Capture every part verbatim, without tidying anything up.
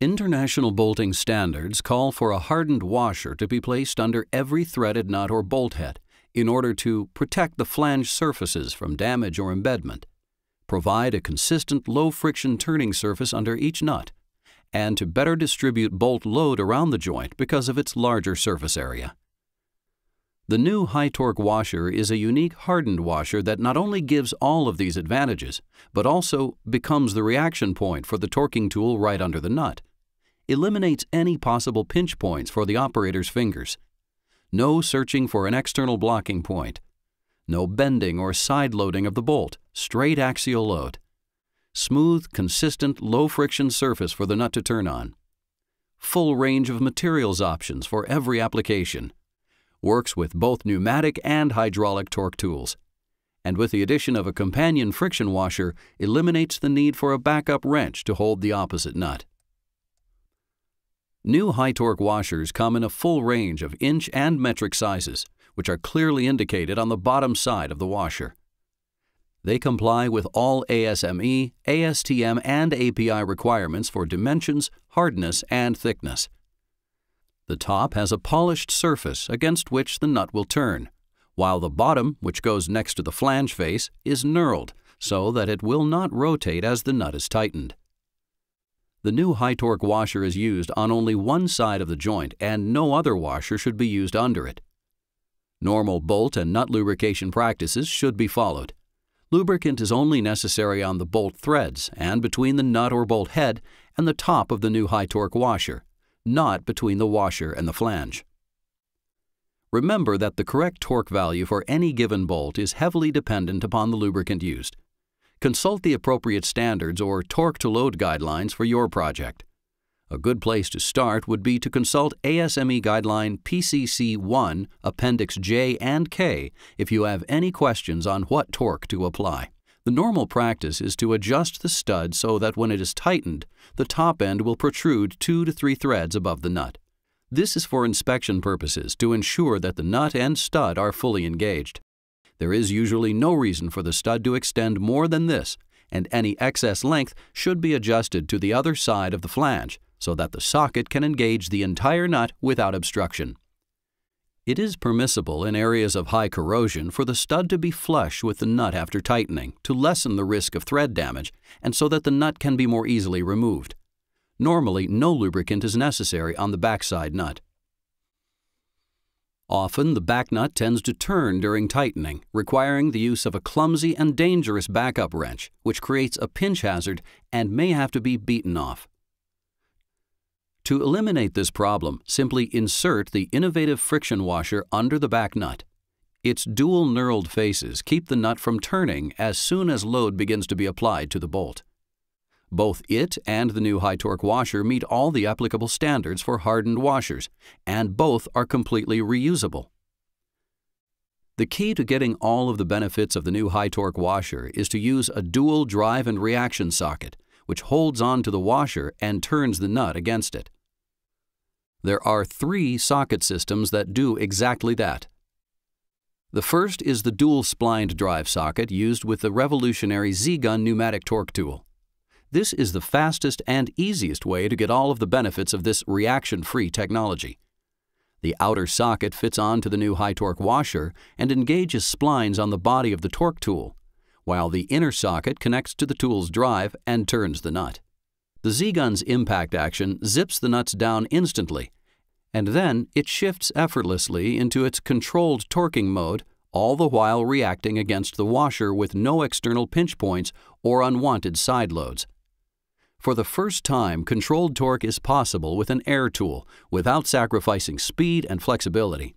International bolting standards call for a hardened washer to be placed under every threaded nut or bolt head in order to protect the flange surfaces from damage or embedment, provide a consistent low-friction turning surface under each nut, and to better distribute bolt load around the joint because of its larger surface area. The new HYTORC washer is a unique hardened washer that not only gives all of these advantages, but also becomes the reaction point for the torquing tool right under the nut, eliminates any possible pinch points for the operator's fingers, no searching for an external blocking point, no bending or side-loading of the bolt, straight axial load, smooth, consistent, low-friction surface for the nut to turn on, full range of materials options for every application, works with both pneumatic and hydraulic torque tools, and with the addition of a companion friction washer, eliminates the need for a backup wrench to hold the opposite nut. New HYTORC washers come in a full range of inch and metric sizes, which are clearly indicated on the bottom side of the washer. They comply with all A S M E, A S T M, and A P I requirements for dimensions, hardness, and thickness. The top has a polished surface against which the nut will turn, while the bottom, which goes next to the flange face, is knurled so that it will not rotate as the nut is tightened. The new HYTORC washer is used on only one side of the joint and no other washer should be used under it. Normal bolt and nut lubrication practices should be followed. Lubricant is only necessary on the bolt threads and between the nut or bolt head and the top of the new HYTORC washer, not between the washer and the flange. Remember that the correct torque value for any given bolt is heavily dependent upon the lubricant used. Consult the appropriate standards or torque-to-load guidelines for your project. A good place to start would be to consult A S M E Guideline P C C one, Appendix J and K if you have any questions on what torque to apply. The normal practice is to adjust the stud so that when it is tightened, the top end will protrude two to three threads above the nut. This is for inspection purposes to ensure that the nut and stud are fully engaged. There is usually no reason for the stud to extend more than this, and any excess length should be adjusted to the other side of the flange so that the socket can engage the entire nut without obstruction. It is permissible in areas of high corrosion for the stud to be flush with the nut after tightening to lessen the risk of thread damage and so that the nut can be more easily removed. Normally, no lubricant is necessary on the backside nut. Often, the back nut tends to turn during tightening, requiring the use of a clumsy and dangerous backup wrench, which creates a pinch hazard and may have to be beaten off. To eliminate this problem, simply insert the innovative friction washer under the back nut. Its dual knurled faces keep the nut from turning as soon as load begins to be applied to the bolt. Both it and the new HYTORC washer meet all the applicable standards for hardened washers, and both are completely reusable. The key to getting all of the benefits of the new HYTORC washer is to use a dual drive and reaction socket, which holds on to the washer and turns the nut against it. There are three socket systems that do exactly that. The first is the dual-splined drive socket used with the revolutionary Z-Gun pneumatic torque tool. This is the fastest and easiest way to get all of the benefits of this reaction-free technology. The outer socket fits onto the new HYTORC washer and engages splines on the body of the torque tool, while the inner socket connects to the tool's drive and turns the nut. The Z-Gun's impact action zips the nuts down instantly, and then it shifts effortlessly into its controlled torquing mode, all the while reacting against the washer with no external pinch points or unwanted side loads. For the first time, controlled torque is possible with an air tool without sacrificing speed and flexibility.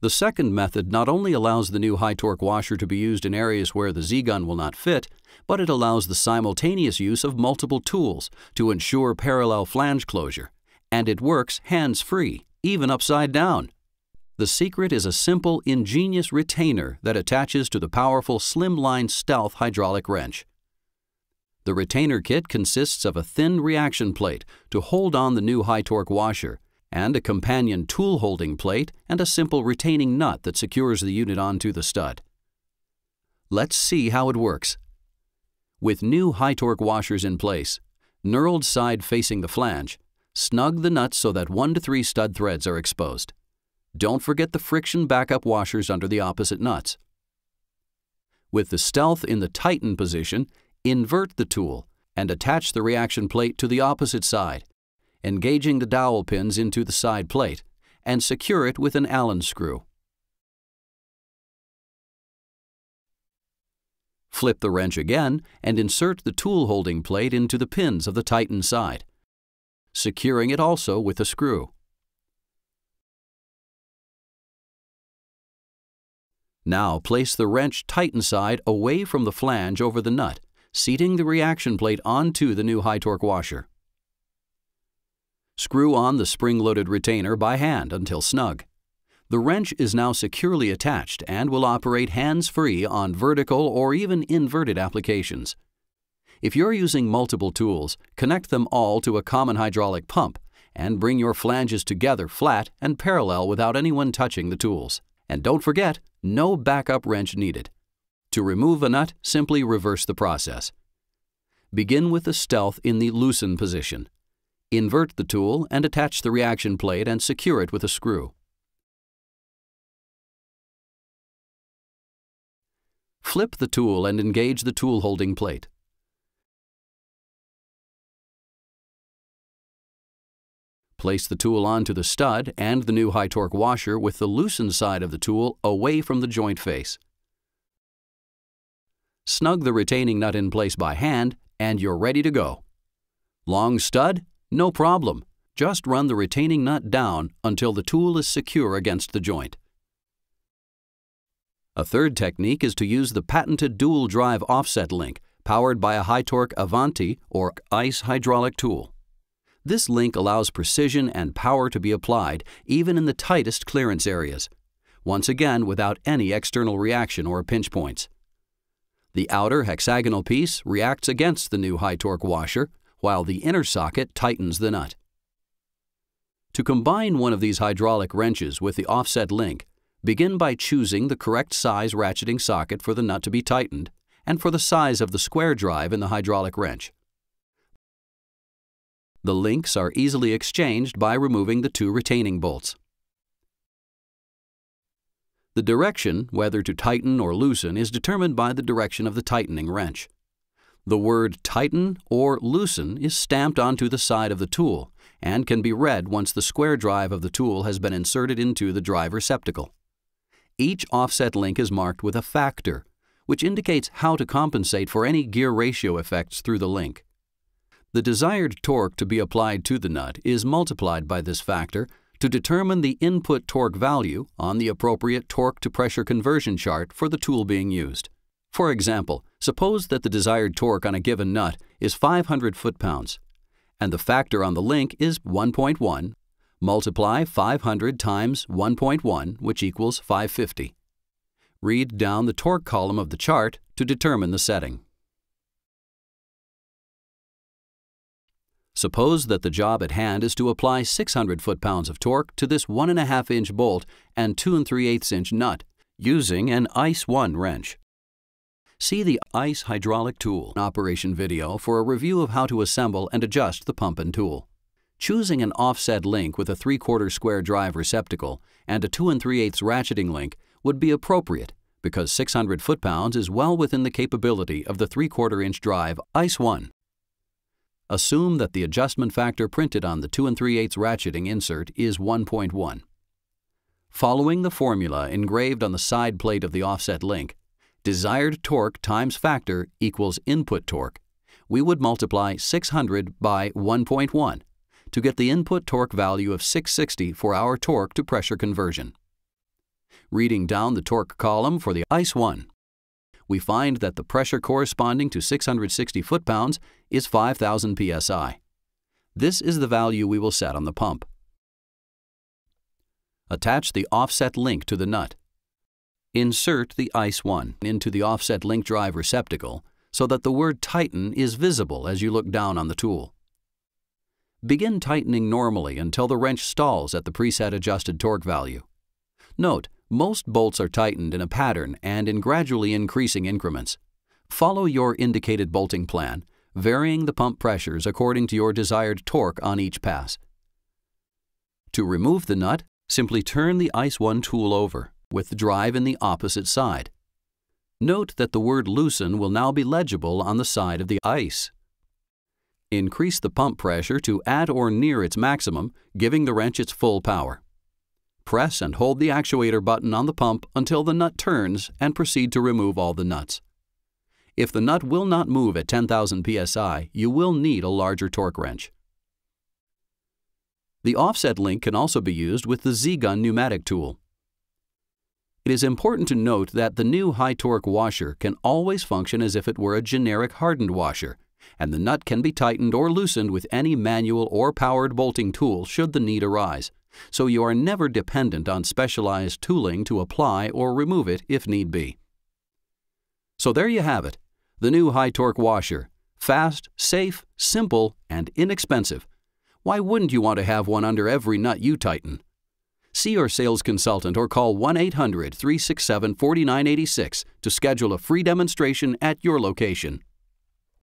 The second method not only allows the new HYTORC washer to be used in areas where the Z-Gun will not fit, but it allows the simultaneous use of multiple tools to ensure parallel flange closure, and it works hands-free, even upside down. The secret is a simple, ingenious retainer that attaches to the powerful slimline stealth hydraulic wrench. The retainer kit consists of a thin reaction plate to hold on the new HYTORC washer, and a companion tool-holding plate and a simple retaining nut that secures the unit onto the stud. Let's see how it works. With new HYTORC washers in place, knurled side facing the flange, snug the nut so that one to three stud threads are exposed. Don't forget the friction backup washers under the opposite nuts. With the stealth in the tighten position, invert the tool and attach the reaction plate to the opposite side, engaging the dowel pins into the side plate, and secure it with an Allen screw. Flip the wrench again and insert the tool holding plate into the pins of the tighten side, securing it also with a screw. Now place the wrench tighten side away from the flange over the nut, seating the reaction plate onto the new HYTORC washer. Screw on the spring-loaded retainer by hand until snug. The wrench is now securely attached and will operate hands-free on vertical or even inverted applications. If you're using multiple tools, connect them all to a common hydraulic pump and bring your flanges together flat and parallel without anyone touching the tools. And don't forget, no backup wrench needed. To remove a nut, simply reverse the process. Begin with the stealth in the loosen position. Invert the tool and attach the reaction plate and secure it with a screw. Flip the tool and engage the tool holding plate. Place the tool onto the stud and the new HYTORC washer with the loosened side of the tool away from the joint face. Snug the retaining nut in place by hand and you're ready to go. Long stud? No problem. Just run the retaining nut down until the tool is secure against the joint. A third technique is to use the patented dual drive offset link powered by a HYTORC Avanti or ICE hydraulic tool. This link allows precision and power to be applied even in the tightest clearance areas, once again without any external reaction or pinch points. The outer hexagonal piece reacts against the new HYTORC washer, while the inner socket tightens the nut. To combine one of these hydraulic wrenches with the offset link, begin by choosing the correct size ratcheting socket for the nut to be tightened and for the size of the square drive in the hydraulic wrench. The links are easily exchanged by removing the two retaining bolts. The direction, whether to tighten or loosen, is determined by the direction of the tightening wrench. The word tighten or loosen is stamped onto the side of the tool and can be read once the square drive of the tool has been inserted into the drive receptacle. Each offset link is marked with a factor, which indicates how to compensate for any gear ratio effects through the link. The desired torque to be applied to the nut is multiplied by this factor to determine the input torque value on the appropriate torque-to-pressure conversion chart for the tool being used. For example, suppose that the desired torque on a given nut is five hundred foot-pounds, and the factor on the link is one point one. Multiply five hundred times one point one, which equals five hundred fifty. Read down the torque column of the chart to determine the setting. Suppose that the job at hand is to apply six hundred foot-pounds of torque to this one and a half inch bolt and two and three eighths inch nut using an ICE one wrench. See the ICE hydraulic tool operation video for a review of how to assemble and adjust the pump and tool. Choosing an offset link with a three quarter square drive receptacle and a two and three eighths ratcheting link would be appropriate because six hundred foot-pounds is well within the capability of the three quarter inch drive ICE one. Assume that the adjustment factor printed on the two and three eighths ratcheting insert is one point one. Following the formula engraved on the side plate of the offset link, desired torque times factor equals input torque, we would multiply six hundred by one point one to get the input torque value of six hundred sixty for our torque to pressure conversion. Reading down the torque column for the ICE one, we find that the pressure corresponding to six hundred sixty foot-pounds is five thousand psi. This is the value we will set on the pump. Attach the offset link to the nut. Insert the ICE one into the offset link drive receptacle so that the word tighten is visible as you look down on the tool. Begin tightening normally until the wrench stalls at the preset adjusted torque value. Note, most bolts are tightened in a pattern and in gradually increasing increments. Follow your indicated bolting plan, varying the pump pressures according to your desired torque on each pass. To remove the nut, simply turn the ICE one tool over, with drive in the opposite side. Note that the word loosen will now be legible on the side of the ICE. Increase the pump pressure to at or near its maximum, giving the wrench its full power. Press and hold the actuator button on the pump until the nut turns and proceed to remove all the nuts. If the nut will not move at ten thousand P S I, you will need a larger torque wrench. The offset link can also be used with the Z-Gun pneumatic tool. It is important to note that the new HYTORC washer can always function as if it were a generic hardened washer, and the nut can be tightened or loosened with any manual or powered bolting tool should the need arise, so you are never dependent on specialized tooling to apply or remove it if need be. So there you have it, the new HYTORC washer. Fast, safe, simple, and inexpensive. Why wouldn't you want to have one under every nut you tighten? See your sales consultant or call one eight hundred, three six seven, four nine eight six to schedule a free demonstration at your location.